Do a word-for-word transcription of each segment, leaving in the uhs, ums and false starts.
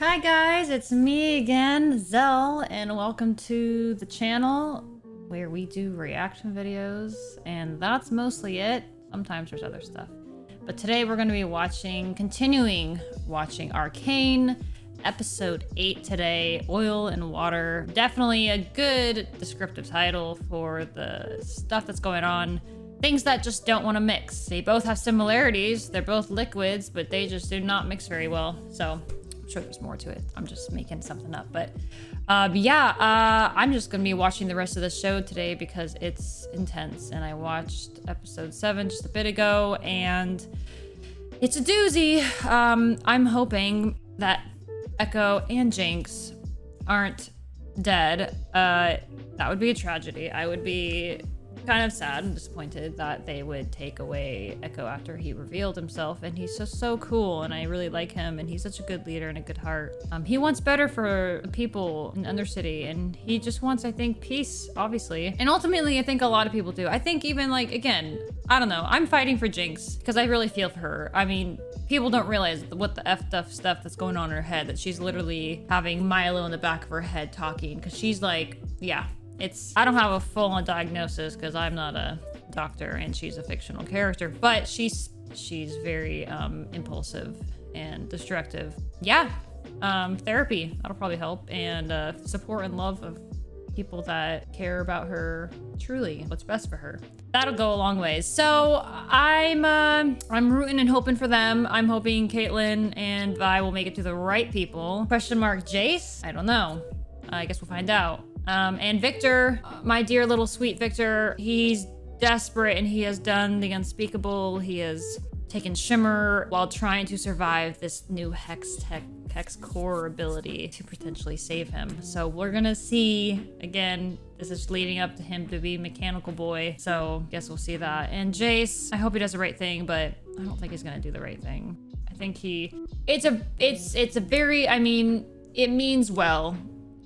Hi guys, it's me again, Zell, and welcome to the channel where we do reaction videos, and that's mostly it. Sometimes there's other stuff. But today we're going to be watching, continuing watching Arcane, episode eight today, Oil and Water. Definitely a good descriptive title for the stuff that's going on. Things that just don't want to mix. They both have similarities, they're both liquids, but they just do not mix very well, so... I'm sure there's more to it. I'm just making something up, but uh, yeah, uh, I'm just gonna be watching the rest of the show today because it's intense, and I watched episode seven just a bit ago, and it's a doozy. Um, I'm hoping that Ekko and Jinx aren't dead. Uh, that would be a tragedy. I would be kind of sad and disappointed that they would take away Ekko after he revealed himself, and he's just so cool, and I really like him, and he's such a good leader and a good heart. Um, he wants better for people in Undercity, and he just wants, I think, peace, obviously. And ultimately, I think a lot of people do. I think even, like, again, I don't know, I'm fighting for Jinx, because I really feel for her. I mean, people don't realize what the F stuff stuff that's going on in her head, that she's literally having Milo in the back of her head talking, because she's like, yeah. It's, I don't have a full-on diagnosis because I'm not a doctor and she's a fictional character, but she's she's very um, impulsive and destructive. Yeah, um, therapy, that'll probably help, and uh, support and love of people that care about her, truly what's best for her. That'll go a long ways. So I'm uh, I'm rooting and hoping for them. I'm hoping Caitlyn and Vi will make it to the right people. Question mark Jace? I don't know. Uh, I guess we'll find out. Um, and Victor, my dear little sweet Victor, he's desperate and he has done the unspeakable. He has taken Shimmer while trying to survive this new Hextech, Hex Core ability to potentially save him. So we're gonna see, again, this is leading up to him to be Mechanical Boy. So guess we'll see that. And Jace, I hope he does the right thing, but I don't think he's gonna do the right thing. I think he, it's a, it's, it's a very, I mean, it means well.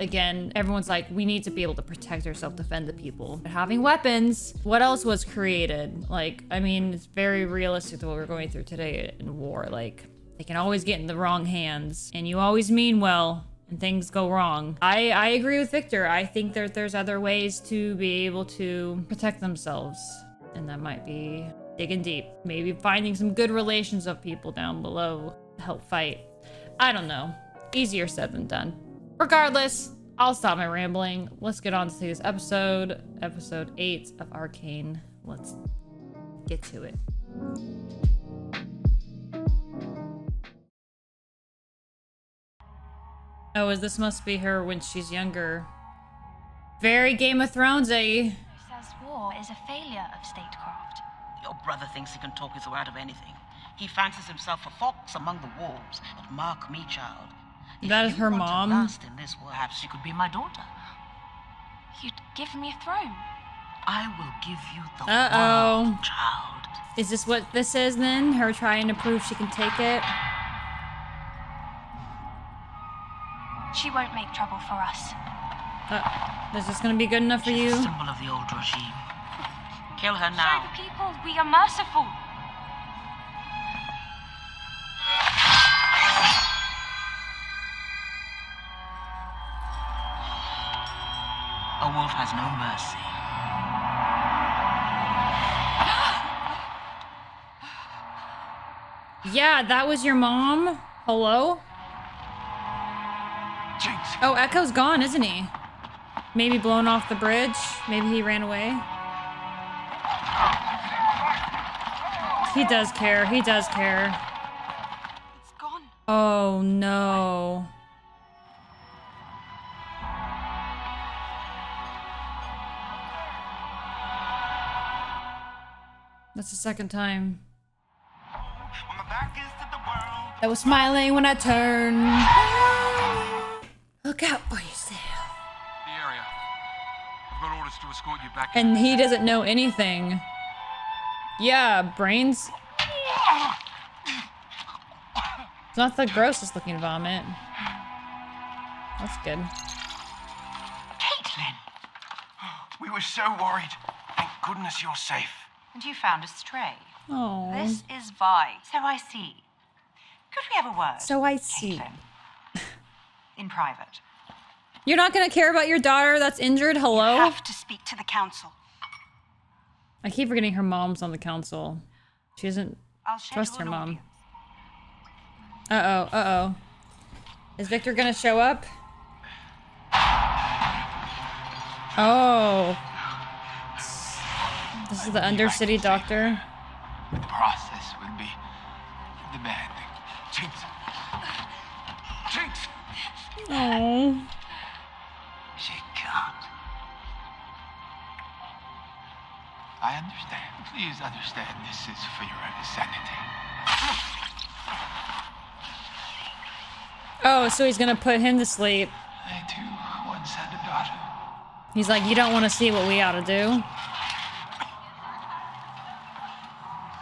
Again, everyone's like, we need to be able to protect ourselves, defend the people. But having weapons, what else was created? Like, I mean, it's very realistic to what we're going through today in war. Like, they can always get in the wrong hands, and you always mean well, and things go wrong. I, I agree with Victor. I think that there's other ways to be able to protect themselves, and that might be digging deep. Maybe finding some good relations of people down below to help fight. I don't know. Easier said than done. Regardless, I'll stop my rambling. Let's get on to this episode, episode eight of Arcane. Let's get to it. Oh, is this must be her when she's younger. Very Game of Thrones-y. Who says war is a failure of statecraft? Your brother thinks he can talk his way out of anything. He fancies himself a fox among the wolves. But mark me, child. If that is her mom. Last in this, perhaps she could be my daughter. You'd give me a throne. I will give you the uh-oh. World, child. Is this what this is then? Her trying to prove she can take it? She won't make trouble for us. Uh, is this going to be good enough for She's you? A symbol of the old regime. Kill her now. Show the people we are merciful. A wolf has no mercy. Yeah, that was your mom? Hello? Jinx. Oh, Ekko's gone, isn't he? Maybe blown off the bridge. Maybe he ran away. He does care. He does care. It's gone. Oh, no. That's the second time. That was smiling when I turned. Look out for yourself. The area. I've got orders to escort you back. And he doesn't know anything. Yeah, brains. It's not the grossest looking vomit. That's good. Caitlyn. We were so worried. Thank goodness you're safe. And you found a stray. Oh. This is Vi. So I see. Could we have a word? So I see. in private. You're not going to care about your daughter that's injured? Hello? You have to speak to the council. I keep forgetting her mom's on the council. She doesn't trust her mom. Uh-oh, uh-oh. Is Victor going to show up? Oh. This is the Undercity doctor. The process would be the bad thing. Jinx. Jinx. Oh. She can't. I understand. Please understand this is for your own sanity. Oh, so he's gonna put him to sleep. I too once had a daughter. He's like, you don't want to see what we ought to do.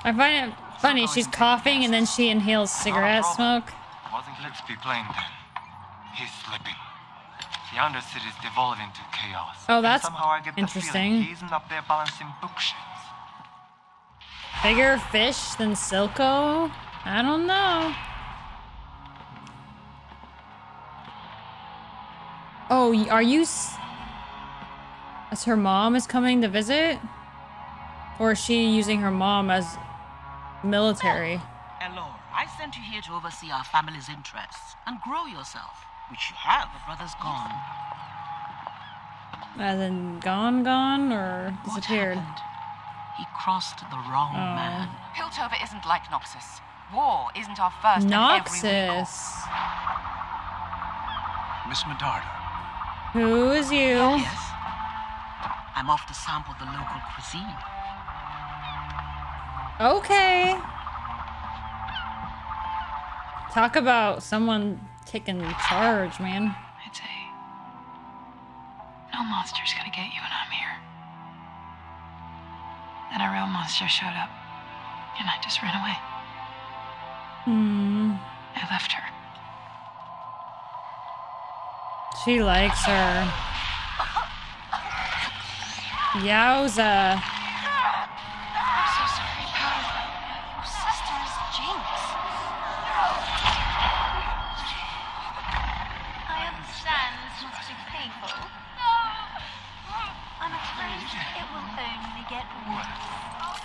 I find it funny, she's coughing and then she inhales cigarette smoke. Let's be plain then. He's sleeping. The Undercity is devolving to chaos. Oh, that's and somehow I get interesting. The he's isn't up there balancing bookshelves. Bigger fish than Silco? I don't know. Oh, are you... S as her mom is coming to visit? Or is she using her mom as... military. Hello. I sent you here to oversee our family's interests and grow yourself, which you have. Your brother's gone. As in gone, gone, or disappeared? What happened? He crossed the wrong oh. man. Piltover isn't like Noxus. War isn't our first Noxus. And every Miss Medarda. Who is you? Yes. I'm off to sample the local cuisine. Okay. Talk about someone taking charge, man. I'd say no monster's gonna get you when I'm here. Then a real monster showed up, and I just ran away. Hmm. I left her. She likes her. Yowza.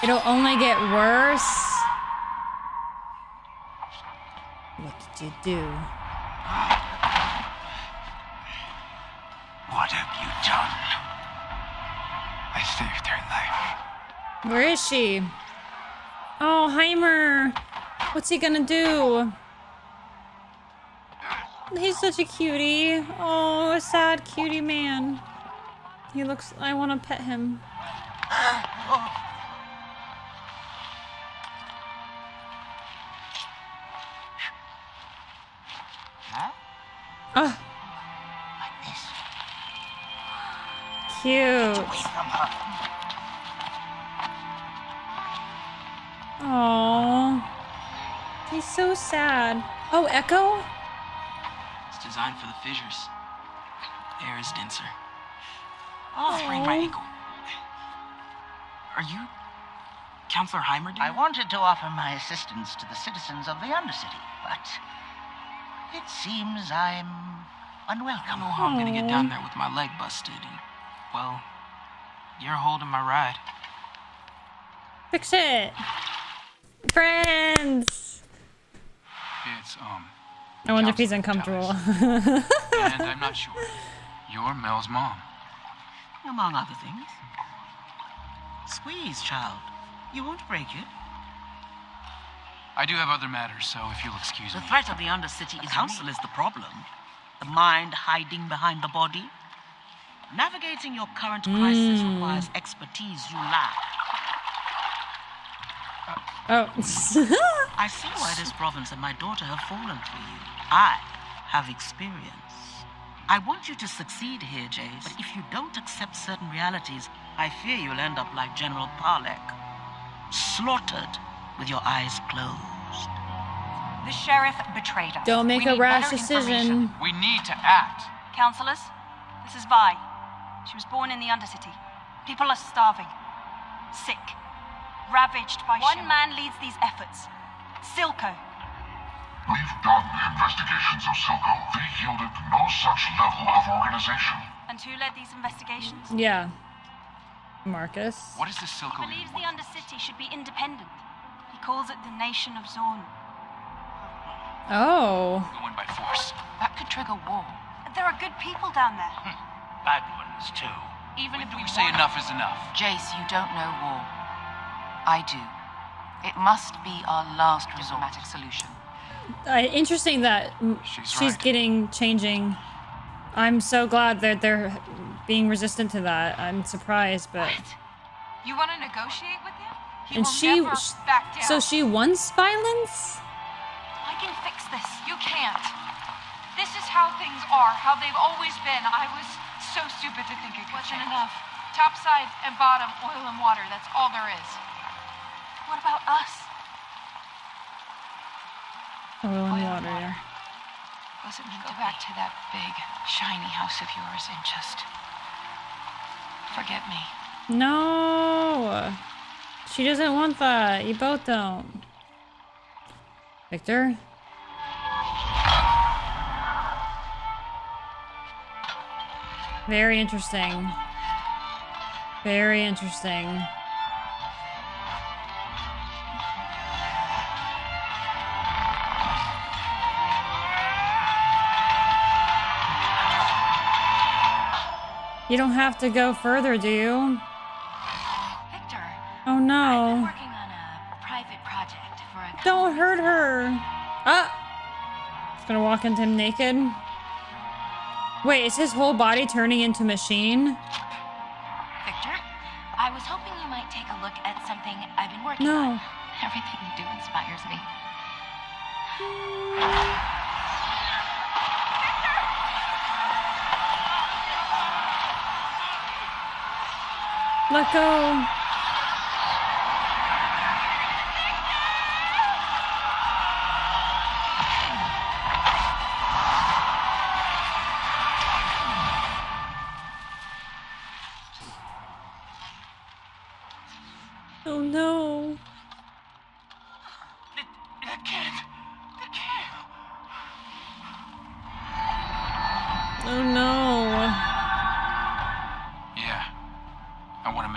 It'll only get worse. What did you do? What have you done? I saved her life. Where is she? Oh, Heimer. What's he gonna do? He's such a cutie. Oh, a sad cutie man. He looks... I want to pet him. Oh. Oh. Cute. Aww. He's so sad. Oh, Ekko? It's designed for the fissures. Air is denser. Oh. Sprained my ankle. Are you Counselor Heimerdinger? I wanted to offer my assistance to the citizens of the Undercity, but... it seems I'm unwelcome. I don't know how I'm gonna get down there with my leg busted and, well, you're holding my ride. Fix it. Friends. It's um I wonder if he's uncomfortable. And I'm not sure. You're Mel's mom. Among other things. Squeeze, child. You won't break it. I do have other matters, so if you'll excuse me. The threat of the Undercity is council is the problem. The mind hiding behind the body. Navigating your current mm. crisis requires expertise you lack. Uh, oh. I see why this province and my daughter have fallen for you. I have experience. I want you to succeed here, Jace, but if you don't accept certain realities, I fear you'll end up like General Parlek. Slaughtered. With your eyes closed. The sheriff betrayed us. Don't make a rash decision. We need to act. Counselors, this is Vi. She was born in the Undercity. People are starving, sick, ravaged by Shimmer. One man leads these efforts. Silco. We've done investigations of Silco. They yielded no such level of organization. And who led these investigations? Yeah. Marcus. What is the Silco? He believes the Undercity should be independent. He calls it the Nation of Zorn. Oh. Going by force. That could trigger war. There are good people down there. Hm. Bad ones, too. Even when if we, we say enough is enough. Jace, you don't know war. I do. It must be our last diplomatic solution. Uh, interesting that she's, she's right. getting changing. I'm so glad that they're being resistant to that. I'm surprised, but what? You want to negotiate with him? He and will she, never back down. So she wants violence? I can fix this. You can't. This is how things are, how they've always been. I was so stupid to think it could wasn't change. Enough. Top side and bottom, oil and water. That's all there is. What about us? Oil and water, yeah. Wasn't meant to go back to that big, shiny house of yours and just forget me. No! She doesn't want that. You both don't. Victor? Very interesting. Very interesting. You don't have to go further, do you? Victor. Oh no. I've been working on a private project for a don't hurt her. Ah! It's gonna walk into him naked. Wait, is his whole body turning into machine? Victor, I was hoping you might take a look at something I've been working no. on. Everything you do inspires me. Mm. Let go. Oh no. The, the kid. The kid. Oh no.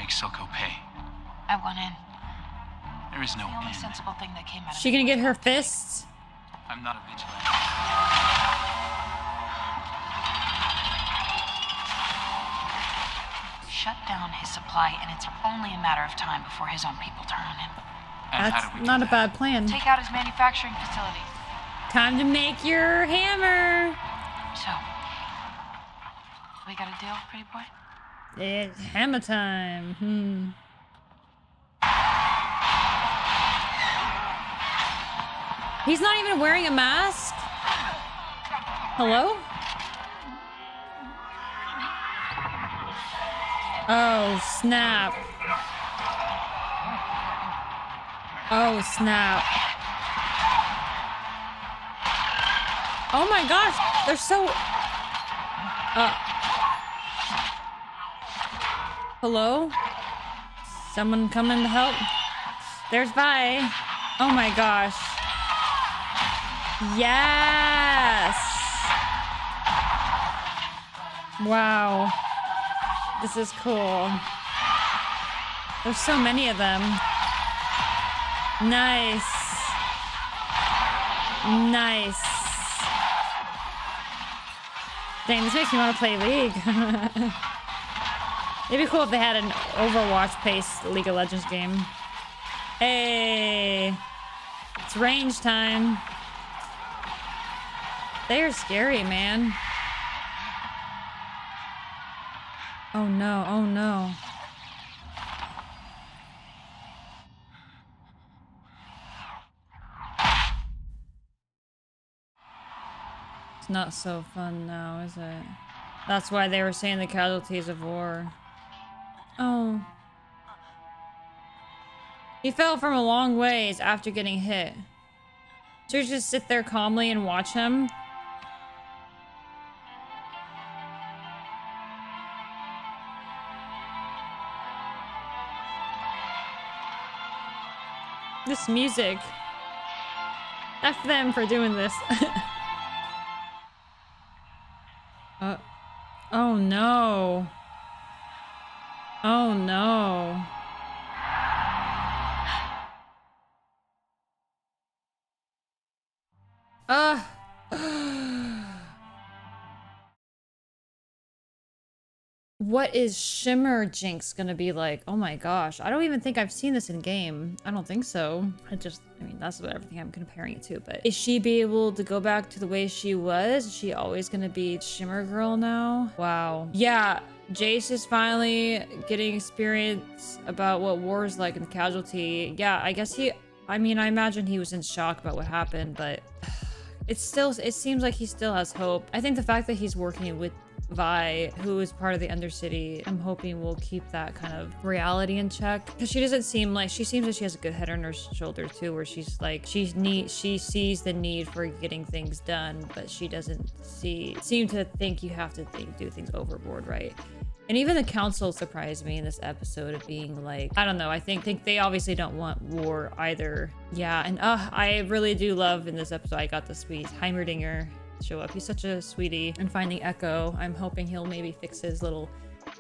Silco pay. I want in. There is no the only sensible thing that came out of she gonna get her fists? I'm not a vigilante. Shut down his supply, and it's only a matter of time before his own people turn on him. And that's not that? a bad plan. Take out his manufacturing facility. Time to make your hammer. So, we got a deal, pretty boy? It's hammer time. Hmm. He's not even wearing a mask. Hello? Oh, snap. Oh, snap. Oh my gosh, they're so... Uh... Hello? Someone coming to help? There's Vi. Oh my gosh. Yes! Wow. This is cool. There's so many of them. Nice. Nice. Dang, this makes me want to play League. It'd be cool if they had an Overwatch-paced League of Legends game. Hey! It's range time. They are scary, man. Oh no, oh no. It's not so fun now, is it? That's why they were saying the casualties of war. Oh. He fell from a long ways after getting hit. Should we just sit there calmly and watch him? This music. F them for doing this. uh, oh no. Oh no. Uh. What is Shimmer Jinx gonna be like? Oh my gosh. I don't even think I've seen this in game. I don't think so. I just, I mean, that's what everything I'm comparing it to, but is she be able to go back to the way she was? Is she always gonna be Shimmer Girl now? Wow. Yeah, Jace is finally getting experience about what war is like in Casualty. Yeah, I guess he, I mean, I imagine he was in shock about what happened, but it's still, it seems like he still has hope. I think the fact that he's working with Vi, who is part of the Undercity, I'm hoping will keep that kind of reality in check, because she doesn't seem like, she seems like she has a good head on her shoulder too, where she's like, she's need, she sees the need for getting things done, but she doesn't see seem to think you have to think do things overboard, right? And even the council surprised me in this episode of being like, I don't know, I think think they obviously don't want war either. Yeah, and uh I really do love in this episode I got the sweet Heimerdinger show up. He's such a sweetie. And finding Ekko, I'm hoping he'll maybe fix his little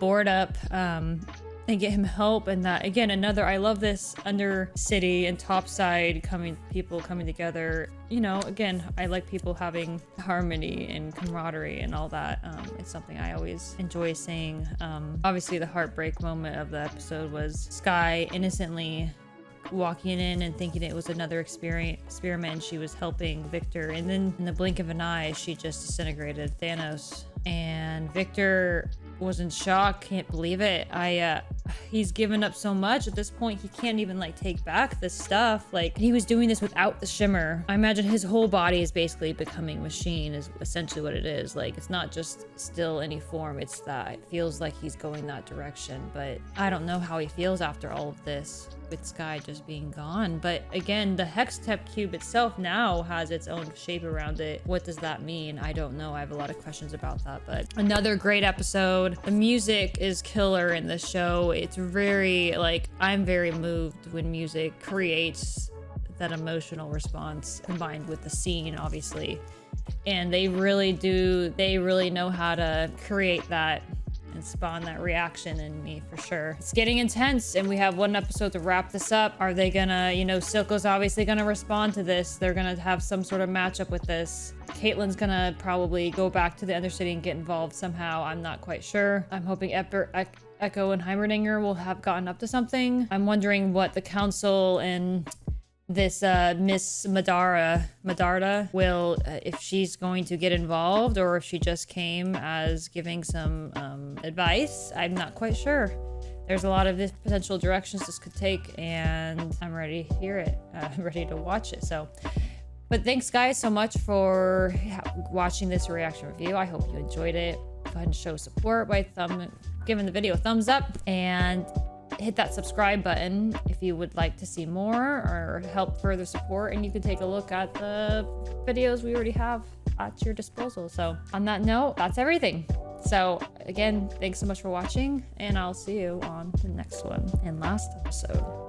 board up um and get him help. And that, again, another, I love this Undercity and Topside coming, people coming together. You know, again, I like people having harmony and camaraderie and all that. Um, it's something I always enjoy seeing. Um, obviously the heartbreak moment of the episode was Skye innocently walking in and thinking it was another experience experiment, and she was helping Victor, and then in the blink of an eye she just disintegrated Thanos, and Victor was in shock, can't believe it. I uh he's given up so much at this point, he can't even like take back this stuff. Like, he was doing this without the Shimmer. I imagine his whole body is basically becoming machine is essentially what it is. Like, it's not just still any form, it's that it feels like he's going that direction. But I don't know how he feels after all of this with Skye just being gone. But again, the Hextech cube itself now has its own shape around it. What does that mean? I don't know. I have a lot of questions about that, but another great episode. The music is killer in this show. It's very, like, I'm very moved when music creates that emotional response combined with the scene, obviously. And they really do, they really know how to create that and spawn that reaction in me for sure. It's getting intense, and we have one episode to wrap this up. Are they gonna, you know, Silco's obviously gonna respond to this. They're gonna have some sort of matchup with this. Caitlyn's gonna probably go back to the Undercity and get involved somehow. I'm not quite sure. I'm hoping Epper, Ek Ekko and Heimerdinger will have gotten up to something. I'm wondering what the council and this uh, Miss Medarda, Medarda will, uh, if she's going to get involved, or if she just came as giving some um, advice. I'm not quite sure. There's a lot of potential directions this could take, and I'm ready to hear it. Uh, I'm ready to watch it. So, but thanks guys so much for watching this reaction review. I hope you enjoyed it. Go ahead and show support by thumb, giving the video a thumbs up, and hit that subscribe button if you would like to see more or help further support. And you can take a look at the videos we already have at your disposal. So on that note, that's everything. So again, thanks so much for watching, and I'll see you on the next one and last episode.